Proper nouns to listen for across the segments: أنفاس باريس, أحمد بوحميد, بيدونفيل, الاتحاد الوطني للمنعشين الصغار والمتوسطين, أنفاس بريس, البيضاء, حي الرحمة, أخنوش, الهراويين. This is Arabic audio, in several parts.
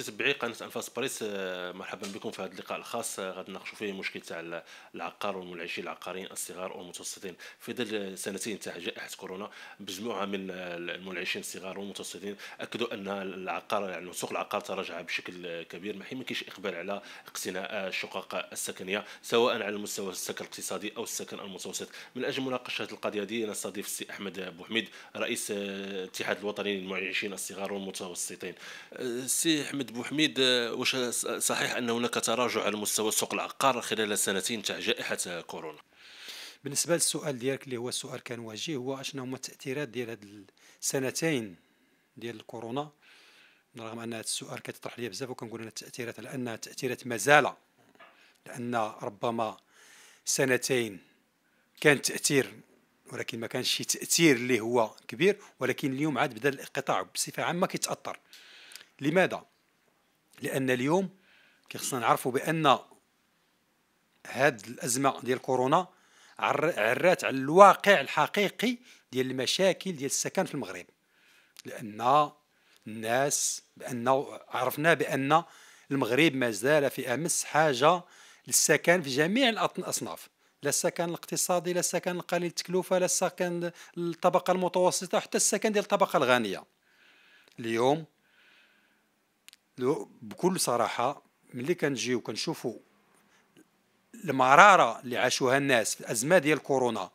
متتبعي قناه انفاس باريس، مرحبا بكم في هذا اللقاء الخاص غادي نناقشوا فيه المشكل تاع العقار والمنعشين العقاريين الصغار والمتوسطين في ظل سنتين تاع جائحه كورونا. مجموعه من المنعشين الصغار والمتوسطين اكدوا ان العقار يعني سوق العقار تراجع بشكل كبير، ما كاينش اقبال على اقتناء الشقق السكنيه سواء على المستوى السكن الاقتصادي او السكن المتوسط. من اجل مناقشه القضيه هذه نستضيف السي احمد بوحميد رئيس الاتحاد الوطني للمنعشين الصغار والمتوسطين. سي أحمد بوحميد، واش صحيح أن هناك تراجع على مستوى سوق العقار خلال سنتين تاع جائحة كورونا؟ بالنسبة للسؤال ديالك اللي هو السؤال كان وجيه، هو أشنو هما التأثيرات ديال هاد السنتين ديال الكورونا، رغم أن هاد السؤال كتطرح ليا بزاف وكنقول أن التأثيرات لأنها تأثيرات مازال، لأن ربما سنتين كان تأثير ولكن ما كانش شي تأثير اللي هو كبير، ولكن اليوم عاد بدا القطاع بصفة عامة كيتأثر. لماذا؟ لأن اليوم كيخصنا نعرفوا بأن هاد الأزمة ديال كورونا عرات على الواقع الحقيقي ديال المشاكل ديال السكن في المغرب، لأن الناس عرفنا بأن المغرب مازال في أمس حاجة للسكن في جميع الأصناف، لا السكن الاقتصادي، لا السكن القليل التكلفة، لا السكن الطبقة المتوسطة، حتى السكن ديال الطبقة الغنية. اليوم بكل صراحة ملي كنجيو كنشوفوا المرارة اللي عاشوها الناس في الأزمة ديال كورونا،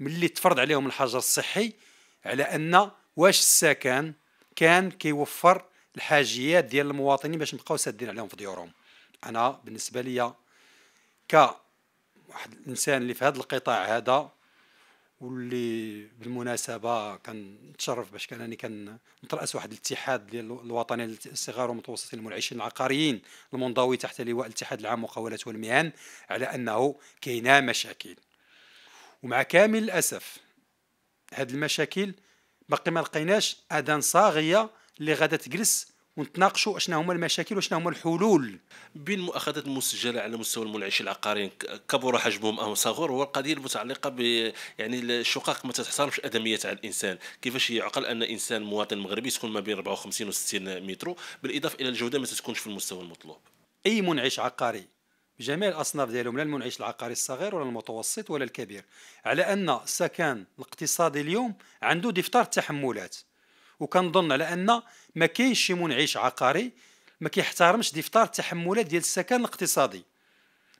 ملي تفرض عليهم الحجر الصحي على أن واش السكن كان كيوفر الحاجيات ديال المواطنين باش نبقاو سادين عليهم في ديورهم. أنا بالنسبة لي كواحد الإنسان اللي في هذا القطاع هذا، واللي بالمناسبه كنتشرف باش كانني كنتراس واحد الاتحاد ديال الوطني للصغار والمتوسطين المنعشين العقاريين المنضوي تحت لواء الاتحاد العام للمقاولات والمهن، على انه كاينه مشاكل، ومع كامل الاسف هاد المشاكل باقي ما لقيناش اذان صاغيه اللي غادا تجلس ونتناقشوا اشنو هما المشاكل وشنو هما الحلول. بين المؤاخذات المسجله على مستوى المنعشين العقاريين كبر حجمهم او صغر، والقضيه المتعلقه ب يعني الشقق ما تتحصرش ادميه على الانسان. كيفاش يعقل ان انسان مواطن مغربي تكون ما بين 54 و 60 متر، بالاضافه الى الجوده ما تكونش في المستوى المطلوب؟ اي منعش عقاري بجميع الاصناف ديالهم، لا المنعش العقاري الصغير ولا المتوسط ولا الكبير، على ان السكن الاقتصادي اليوم عنده دفتر تحملات، وكنظن على ان ما كاينش شي منعش عقاري ما كيحترمش دفتر التحملات ديال السكن الاقتصادي.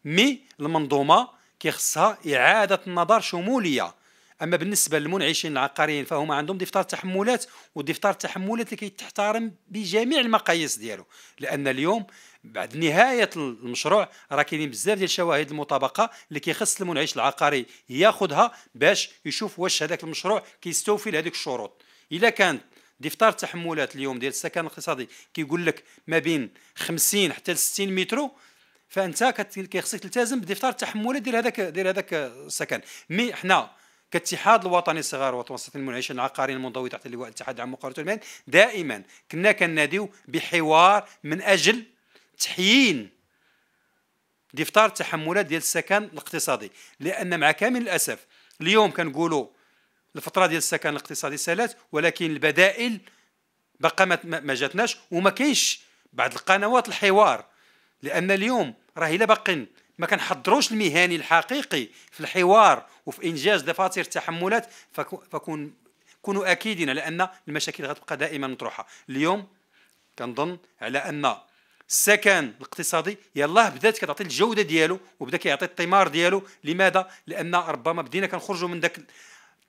مي المنظومه كيخصها اعاده النظر شموليه. اما بالنسبه للمنعشين العقاريين فهم عندهم دفتر تحملات، ودفتر التحملات اللي كيتحترم بجميع المقاييس ديالو، لان اليوم بعد نهايه المشروع راه كاينين بزاف ديال الشواهد المطابقه اللي كيخص المنعش العقاري ياخذها باش يشوف واش هذاك المشروع كيستوفي لهذيك الشروط. الا كانت دفتر التحملات اليوم ديال السكن الاقتصادي كيقول لك ما بين 50 حتى 60 متر، فانت كيخصك تلتزم بدفتر التحملات ديال هذاك السكن. مي حنا كاتحاد الوطني الصغار والمتوسطين المنعشين العقاريين المنضوي تحت لواء الاتحاد العام للمقاولات والمهن دائما كنا كنناديو بحوار من اجل تحيين دفتر التحملات ديال السكن الاقتصادي، لان مع كامل الاسف اليوم كنقولوا الفترة ديال السكن الاقتصادي سالات، ولكن البدائل باقا ما جاتناش، وما كاينش بعض القنوات الحوار، لأن اليوم راه إلا باقين ما كنحضروش المهني الحقيقي في الحوار وفي إنجاز دفاتر التحملات، كونوا أكيدين على أن المشاكل غتبقى دائما مطروحة. اليوم كنظن على أن السكن الاقتصادي يلاه بدات كتعطي الجودة ديالو وبدا كيعطي الثمار ديالو. لماذا؟ لأن ربما بدينا كنخرجوا من داك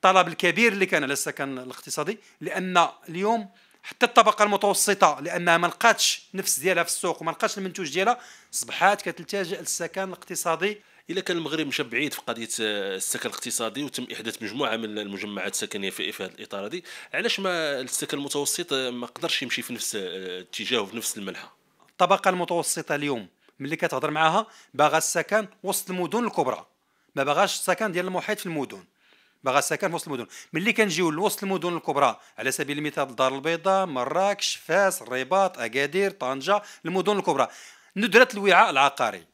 الطلب الكبير اللي كان على السكن الاقتصادي، لان اليوم حتى الطبقه المتوسطه لانها ما لقاتش نفس ديالها في السوق وما لقاتش المنتوج ديالها صبحات كتلتجا للسكن الاقتصادي. الا كان المغرب مشى بعيد في قضيه السكن الاقتصادي وتم احداث مجموعه من المجمعات السكنيه في هذا الاطار، هذه علاش ما السكن المتوسط ما قدرش يمشي في نفس الاتجاه وفي نفس المنحى؟ الطبقه المتوسطه اليوم ملي كتهضر معاها باغا السكن وسط المدن الكبرى، ما باغاش السكن ديال المحيط في المدن، باغا السكن في وسط المدن. ملي كنجيو لوسط المدن الكبرى على سبيل المثال الدار البيضاء، مراكش، فاس، الرباط، اكادير، طنجه، المدن الكبرى، ندرت الوعاء العقاري.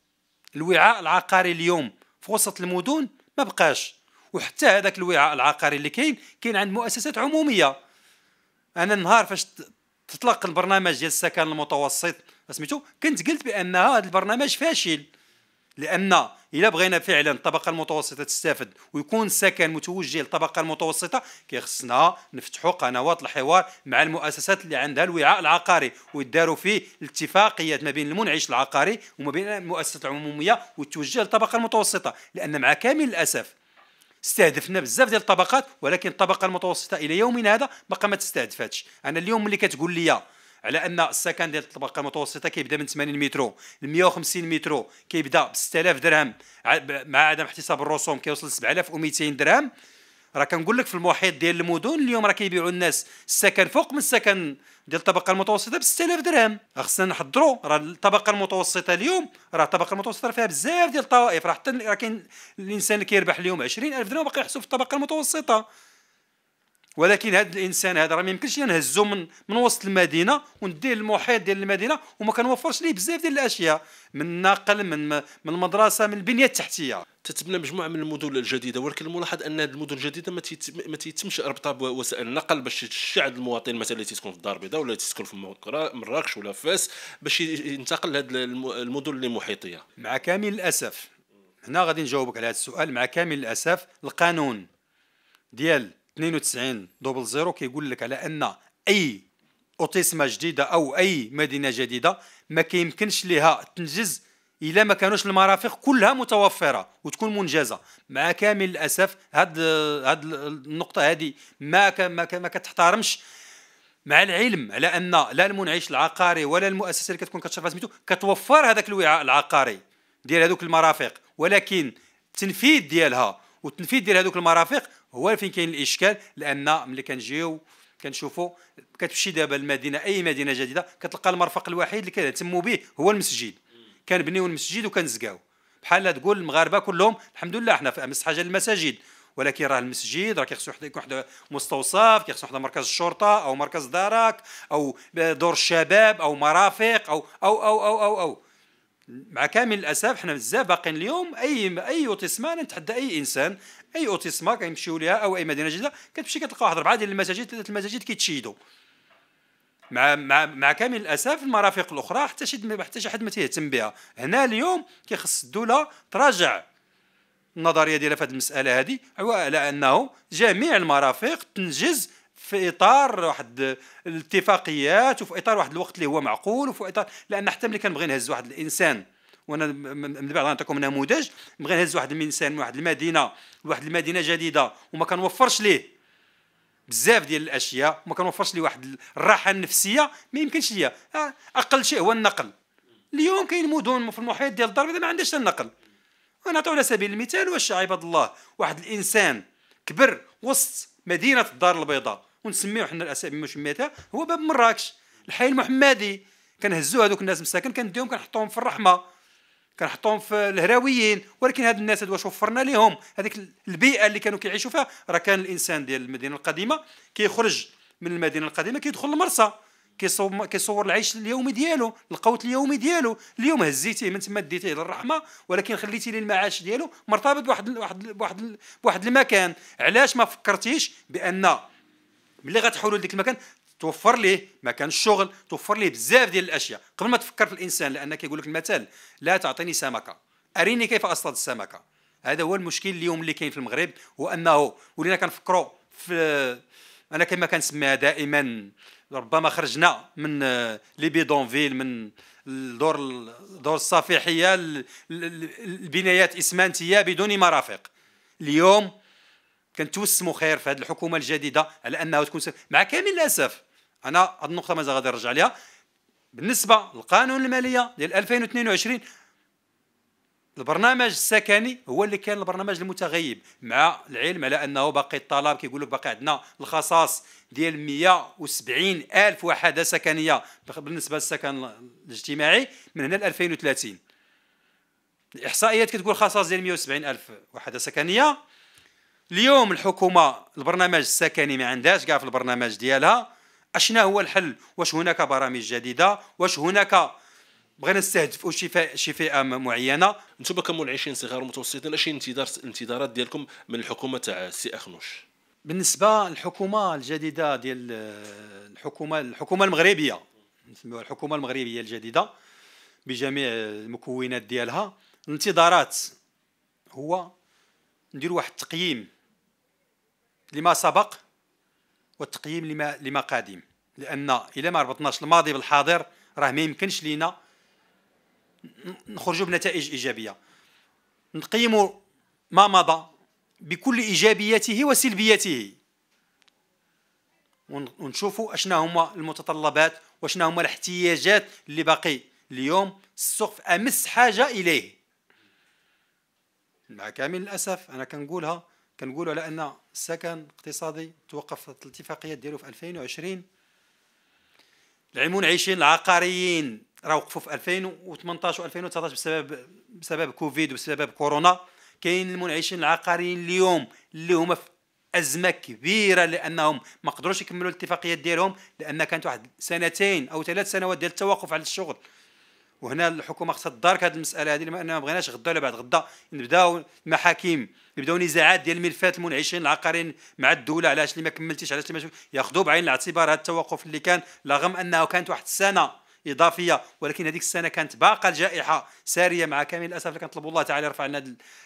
الوعاء العقاري اليوم في وسط المدن ما بقاش، وحتى هذاك الوعاء العقاري اللي كاين عند مؤسسات عموميه. انا النهار فاش تطلق البرنامج ديال السكن المتوسط سميتو، كنت قلت بان هذا البرنامج فاشل، لان الا بغينا فعلا الطبقه المتوسطه تستافد ويكون السكن متوجه للطبقه المتوسطه، كيخصنا نفتحوا قنوات الحوار مع المؤسسات اللي عندها الوعاء العقاري، ويداروا فيه الاتفاقيات ما بين المنعش العقاري وما بين المؤسسات العموميه وتوجه للطبقه المتوسطه، لان مع كامل الاسف استهدفنا بزاف ديال الطبقات، ولكن الطبقه المتوسطه الى يومنا هذا باقا ما تستهدفاتش. انا اليوم ملي كتقول لي على ان السكن ديال الطبقه المتوسطه كيبدا من 80 مترو ل 150 مترو كيبدا ب 6000 درهم مع عدم احتساب الرسوم كيوصل ل 7200 درهم، راه كنقول لك في المحيط ديال المدن اليوم راه كيبيعوا الناس السكن فوق من السكن ديال الطبقه المتوسطه ب 6000 درهم. خصنا نحضروا راه الطبقه المتوسطه اليوم، راه الطبقه المتوسطه فيها بزاف ديال الطوائف، راه حتى راه كاين الانسان اللي كيربح اليوم 20000 درهم باقي يحسب في الطبقه المتوسطه. ولكن هذا الانسان هذا راه ما يمكنش نهزو من وسط المدينه ونديه المحيط ديال المدينه وما كنوفرش ليه بزاف ديال الاشياء، من النقل، من المدرسه، من البنيه التحتيه. تتبنى مجموعه من المدن الجديده، ولكن الملاحظ ان هذه المدن الجديده ما تيتمش اربطها بوسائل النقل باش الشعب المواطن مثلا اللي تيسكن في الدار البيضاء ولا تيسكن في مراكش ولا فاس باش ينتقل لهذ المدن اللي محيطيه. مع كامل الاسف، هنا غادي نجاوبك على هذا السؤال، مع كامل الاسف القانون ديال 92/00 كيقول لك على ان اي اوتيسما جديده او اي مدينه جديده ما كيمكنش لها تنجز الا ما كانوش المرافق كلها متوفره وتكون منجزه. مع كامل الاسف هاد النقطه هادي ما كتحترمش، مع العلم على ان لا المنعش العقاري ولا المؤسسه اللي كتكون كتشرف سميتو كتوفر هذاك الوعاء العقاري ديال هذوك المرافق، ولكن التنفيذ ديالها والتنفيذ ديال هذوك المرافق هو فين كاين الاشكال. لان ملي كنجيو كنشوفوا كتمشي دابا المدينه اي مدينه جديده كتلقى المرفق الوحيد اللي كيهتموا به هو المسجد، كنبنيو المسجد وكنزكاو بحال تقول المغاربه كلهم الحمد لله حنا في امس حاجه للمساجد، ولكن راه المسجد راه كيخصو يكون واحد مستوصف، كيخصو واحد مركز الشرطه او مركز دارك او دور الشباب او مرافق أو أو أو أو أو أو. مع كامل الاسف حنا بزاف باقيين اليوم اي اوتيسما، نتحدى اي انسان اي اوتيسما كيمشيو ليها او اي مدينه جديده كتمشي كتلقى واحد 4 ديال المساجد 3 المساجد كيتشيدوا. مع كامل الاسف المرافق الاخرى حتى شي حد ما تيهتم بها. هنا اليوم كيخص الدوله تراجع النظريه ديالها في هذه المساله هذه، على انه جميع المرافق تنجز في اطار واحد الاتفاقيات وفي اطار واحد الوقت اللي هو معقول وفي اطار، لان حتى ملي كنبغي نهز واحد الانسان، وانا من بعد غنعطيكم نموذج، نبغي نهز واحد الانسان من واحد المدينه لواحد المدينه جديده وما كنوفرش ليه بزاف ديال الاشياء وما كنوفرش ليه واحد الراحه النفسيه، ما يمكنش ليا. اقل شيء هو النقل. اليوم كاين مدن في المحيط ديال الدار البيضاء ما عندهاش النقل. ونعطيو على سبيل المثال، واش عباد الله واحد الانسان كبر وسط مدينه الدار البيضاء ونسميو حنا الاسامي مسميتها، هو باب مراكش، الحي المحمدي، كنهزو هذوك الناس مساكن كنديهم كنحطوهم في الرحمه، كنحطوهم في الهراويين، ولكن هاد الناس هاد واش وفرنا ليهم هذيك البيئه اللي كانوا كيعيشوا فيها؟ راه كان الانسان ديال المدينه القديمه كيخرج من المدينه القديمه كيدخل لمرسى كيصور العيش اليومي ديالو، القوت اليومي ديالو. اليوم هزيتيه من تما ديتيه للرحمه، ولكن خليتي لي المعاش ديالو مرتبط بواحد المكان. علاش ما فكرتيش بان ملي غتحولوا لديك المكان توفر ليه مكان الشغل، توفر ليه بزاف ديال الاشياء قبل ما تفكر في الانسان؟ لان كيقول لك المثل، لا تعطيني سمكه اريني كيف اصطاد السمكه. هذا هو المشكل اليوم اللي كاين في المغرب، هو انه ولينا كنفكروا في، انا كما كنسميها دائما، ربما خرجنا من لي بيدونفيل، من دور الصفيحيه، البنايات اسمنتيه بدون مرافق. اليوم كنتوسموا خير في هذه الحكومه الجديده على انها تكون مع كامل الاسف. انا هذه النقطه مازال غادي نرجع لها. بالنسبه للقانون الماليه ديال 2022، البرنامج السكني هو اللي كان البرنامج المتغيب، مع العلم على انه باقي الطلب كيقول لك باقي عندنا الخصاص ديال 170000 وحده سكنيه بالنسبه للسكن الاجتماعي من هنا ل 2030. الاحصائيات كتقول خصاص ديال 170000 وحده سكنيه. اليوم الحكومه البرنامج السكني ما عندهاش كاع في البرنامج ديالها. اشنا هو الحل؟ واش هناك برامج جديده؟ واش هناك بغينا نستهدفوا شي فئه معينه؟ انتم كمنعشين صغار ومتوسطين، اش الانتظارات ديالكم من الحكومه تاع السي اخنوش؟ بالنسبه للحكومه الجديده ديال الحكومه المغربيه نسميوها الحكومه المغربيه الجديده بجميع المكونات ديالها. الانتظارات هو ندير واحد التقييم لما سبق والتقييم لما قادم، لان الا ما ربطناش الماضي بالحاضر راه ما يمكنش لينا نخرجوا بنتائج ايجابيه. نقيموا ما مضى بكل ايجابياته وسلبياته ونشوفوا اشنا هما المتطلبات واشنا هما الاحتياجات اللي باقي. اليوم السقف امس حاجه اليه، مع كامل الاسف انا كنقولوا على ان السكن الاقتصادي توقفت الاتفاقيه ديالو في 2020. العامون عايشين العقاريين راه وقفوا في 2018 و 2019 بسبب كوفيد وبسبب كورونا. كاين المنعشين العقاريين اليوم اللي هما في ازمه كبيره لانهم ما قدروش يكملوا الاتفاقيات ديالهم، لان كانت واحد سنتين او 3 سنوات ديال التوقف على الشغل. وهنا الحكومه خصها تدارك هذه المساله هذه، لان ما بغيناش غدا ولا بعد غدا نبداو المحاكم، نبداو نزاعات ديال ملفات المنعشين العقاريين مع الدوله، علاش اللي ما كملتيش، علاش اللي ما ياخذوا بعين الاعتبار هذا التوقف اللي كان، رغم انه كانت واحد السنه اضافيه، ولكن هذيك السنه كانت باقا الجائحه ساريه. مع كامل الاسف اللي كنطلبوا الله تعالى يرفع لنا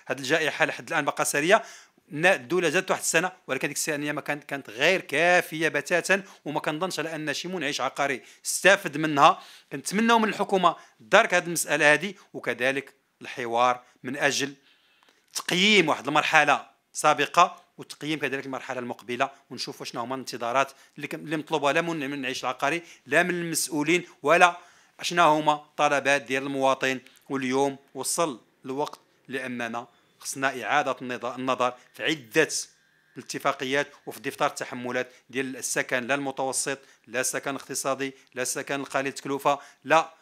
هذه الجائحه لحد الان باقا ساريه. الدوله جات واحد السنه، ولكن هذيك السنه ما كانت غير كافيه بتاتا، وما كنظنش على ان شي منعش عقاري استافد منها. كنتمناو من الحكومه تدارك هذه المساله هذه، وكذلك الحوار من اجل تقييم واحد المرحله سابقه وتقييم كذلك المرحله المقبله، ونشوفوا شنو هما الانتظارات اللي مطلوبه لا من المنعش العقاري لا من المسؤولين، ولا شنو هما طلبات ديال المواطن. واليوم وصل الوقت لاننا خصنا اعاده النظر في عده الاتفاقيات وفي دفتر التحملات ديال السكن، لا المتوسط لا السكن الاقتصادي لا السكن القليل التكلفه، لا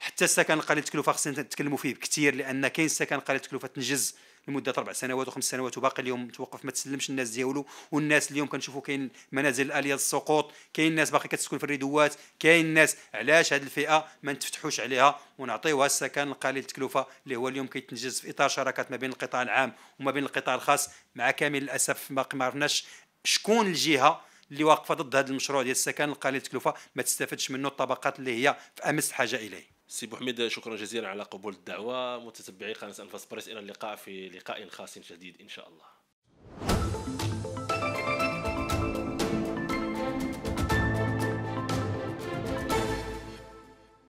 حتى السكن القليل التكلفه خصنا نتكلموا فيه بكثير، لان كاين السكن القليل التكلفه تنجز لمده 4 سنوات و5 سنوات وباقي اليوم متوقف ما تسلمش الناس ديالو. والناس اليوم كنشوفوا كاين منازل الاليه السقوط، كاين ناس باقي كتسكن في الريدوات، كاين ناس. علاش هذه الفئه ما نتفتحوش عليها ونعطيوها السكن القليل التكلفه اللي هو اليوم كيتنجز في اطار شراكات ما بين القطاع العام وما بين القطاع الخاص؟ مع كامل الاسف باقي ما عرفناش شكون الجهه اللي واقفه ضد هذا المشروع ديال السكن القليل التكلفه، ما تستافدش منه الطبقات اللي هي في امس حاجه اليه. سي بوحميد، شكرا جزيلا على قبول الدعوة. متتبعي قناة أنفاس باريس، إلى اللقاء في لقاء خاص جديد إن شاء الله.